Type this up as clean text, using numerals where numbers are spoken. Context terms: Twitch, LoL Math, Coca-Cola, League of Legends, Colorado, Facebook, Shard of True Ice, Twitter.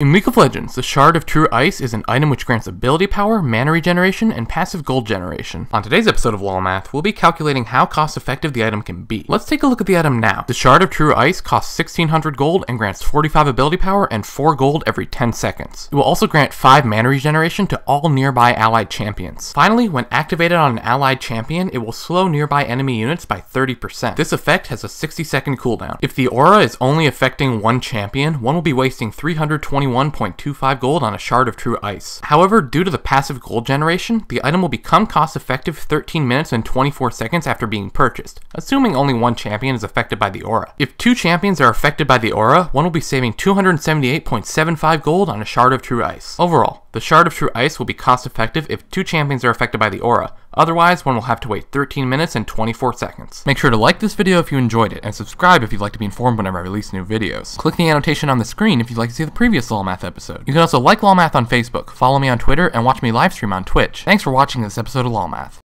In League of Legends, the Shard of True Ice is an item which grants ability power, mana regeneration, and passive gold generation. On today's episode of LoL Math, we'll be calculating how cost effective the item can be. Let's take a look at the item now. The Shard of True Ice costs 1600 gold and grants 45 ability power and 4 gold every 10 seconds. It will also grant 5 mana regeneration to all nearby allied champions. Finally, when activated on an allied champion, it will slow nearby enemy units by 30%. This effect has a 60-second cooldown. If the aura is only affecting one champion, one will be wasting 321.25 gold on a Shard of True Ice. However, due to the passive gold generation, the item will become cost effective 13 minutes and 24 seconds after being purchased, assuming only one champion is affected by the aura. If two champions are affected by the aura, one will be saving 278.75 gold on a Shard of True Ice. Overall, the Shard of True Ice will be cost effective if two champions are affected by the aura. Otherwise, one will have to wait 13 minutes and 24 seconds. Make sure to like this video if you enjoyed it, and subscribe if you'd like to be informed whenever I release new videos. Click the annotation on the screen if you'd like to see the previous LoL Math episode. You can also like LoL Math on Facebook, follow me on Twitter, and watch me livestream on Twitch. Thanks for watching this episode of LoL Math.